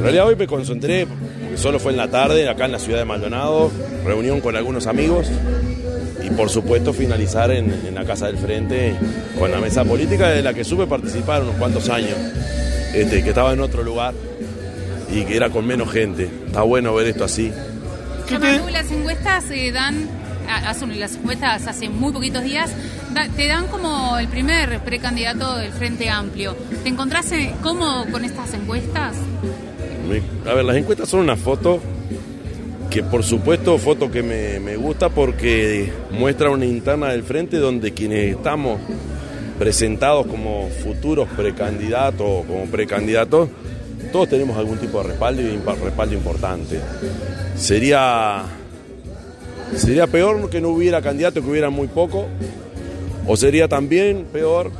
En realidad hoy me concentré, porque solo fue en la tarde, acá en la ciudad de Maldonado, reunión con algunos amigos y por supuesto finalizar en la Casa del Frente con la mesa política de la que supe participar unos cuantos años, que estaba en otro lugar y que era con menos gente. Está bueno ver esto así. Yamandú, las encuestas hace muy poquitos días, te dan como el primer precandidato del Frente Amplio. ¿Te encontrás cómodo con estas encuestas? A ver, las encuestas son una foto que, por supuesto, foto que me gusta porque muestra una interna del Frente donde quienes estamos presentados como futuros precandidatos o como precandidatos, todos tenemos algún tipo de respaldo y respaldo importante. Sería peor que no hubiera candidato, que hubiera muy poco, o sería también peor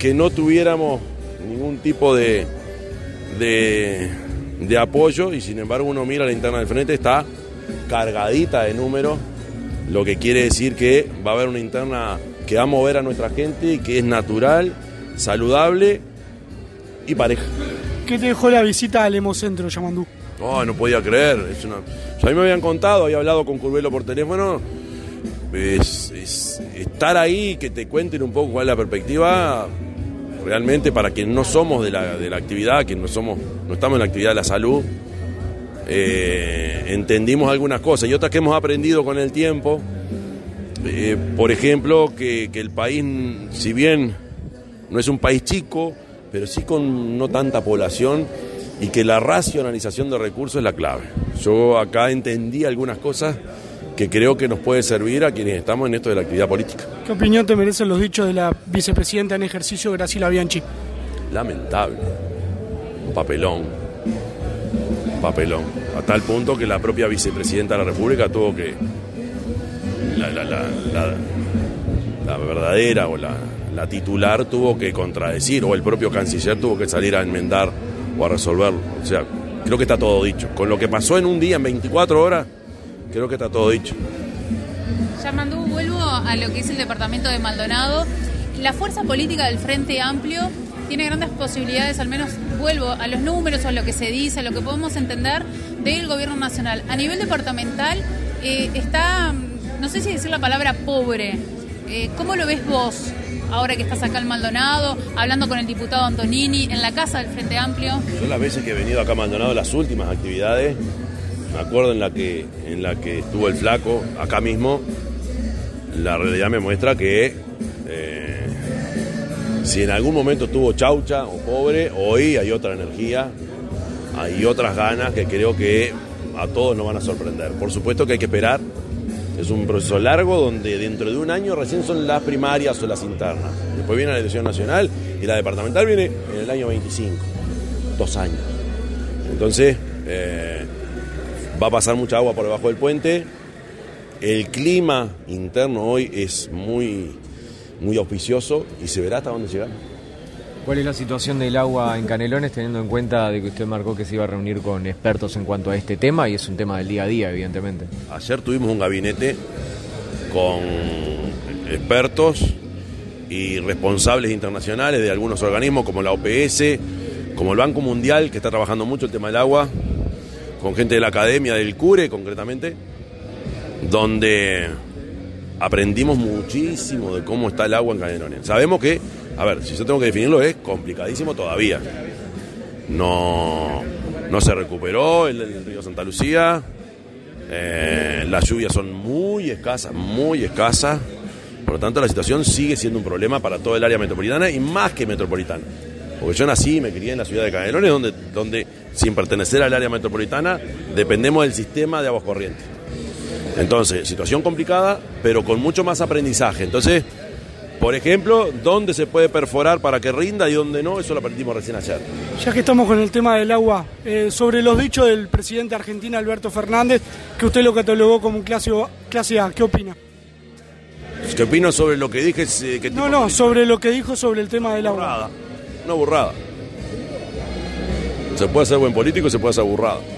que no tuviéramos ningún tipo de apoyo, y sin embargo uno mira la interna del Frente, está cargadita de números, lo que quiere decir que va a haber una interna que va a mover a nuestra gente, que es natural, saludable y pareja. ¿Qué te dejó la visita al Hemocentro, Yamandú? No podía creer. O sea, a mí me habían contado, había hablado con Curbelo por teléfono. Es estar ahí, que te cuenten un poco cuál es la perspectiva, realmente para quienes no somos de la actividad, que no estamos en la actividad de la salud, entendimos algunas cosas y otras que hemos aprendido con el tiempo. Por ejemplo, que el país, si bien no es un país chico, pero sí con no tanta población, y que la racionalización de recursos es la clave. Yo acá entendí algunas cosas que creo que nos puede servir a quienes estamos en esto de la actividad política. ¿Qué opinión te merecen los dichos de la vicepresidenta en ejercicio, Graciela Bianchi? Lamentable. Un papelón. Un papelón. A tal punto que la propia vicepresidenta de la República tuvo que... La verdadera o la titular tuvo que contradecir, o el propio canciller tuvo que salir a enmendar o a resolverlo. O sea, creo que está todo dicho. Con lo que pasó en un día, en 24 horas, creo que está todo dicho. Yamandú, vuelvo a lo que es el departamento de Maldonado. La fuerza política del Frente Amplio tiene grandes posibilidades, al menos vuelvo a los números, a lo que se dice, a lo que podemos entender del gobierno nacional. A nivel departamental está, no sé si decir la palabra pobre. ¿Cómo lo ves vos ahora que estás acá en Maldonado, hablando con el diputado Antonini, en la casa del Frente Amplio? Yo las veces que he venido acá a Maldonado, las últimas actividades, me acuerdo en la que estuvo el Flaco, acá mismo, la realidad me muestra que si en algún momento estuvo chaucha o pobre, hoy hay otra energía, hay otras ganas que creo que a todos nos van a sorprender. Por supuesto que hay que esperar, es un proceso largo donde dentro de un año recién son las primarias o las internas. Después viene la elección nacional y la departamental viene en el año 25, 2 años. Entonces... va a pasar mucha agua por debajo del puente. El clima interno hoy es muy, muy auspicioso y se verá hasta dónde llegamos. ¿Cuál es la situación del agua en Canelones, teniendo en cuenta de que usted marcó que se iba a reunir con expertos en cuanto a este tema, y es un tema del día a día, evidentemente? Ayer tuvimos un gabinete con expertos y responsables internacionales de algunos organismos como la OPS, como el Banco Mundial, que está trabajando mucho el tema del agua, con gente de la Academia del Cure, concretamente, donde aprendimos muchísimo de cómo está el agua en Canelones. Sabemos que, a ver, si yo tengo que definirlo, es complicadísimo todavía. No se recuperó el río Santa Lucía, las lluvias son muy escasas, por lo tanto la situación sigue siendo un problema para todo el área metropolitana y más que metropolitana. Porque yo nací y me crié en la ciudad de Canelones, donde sin pertenecer al área metropolitana dependemos del sistema de aguas corrientes. Entonces, situación complicada, pero con mucho más aprendizaje. Entonces, por ejemplo, dónde se puede perforar para que rinda y dónde no, eso lo aprendimos recién ayer. Ya que estamos con el tema del agua, sobre los dichos del presidente argentino Alberto Fernández, que usted lo catalogó como un clase A, ¿qué opina? ¿Qué opino sobre lo que dije? Sobre lo que dijo sobre el tema del agua. Una burrada. Se puede ser buen político y se puede ser burrada.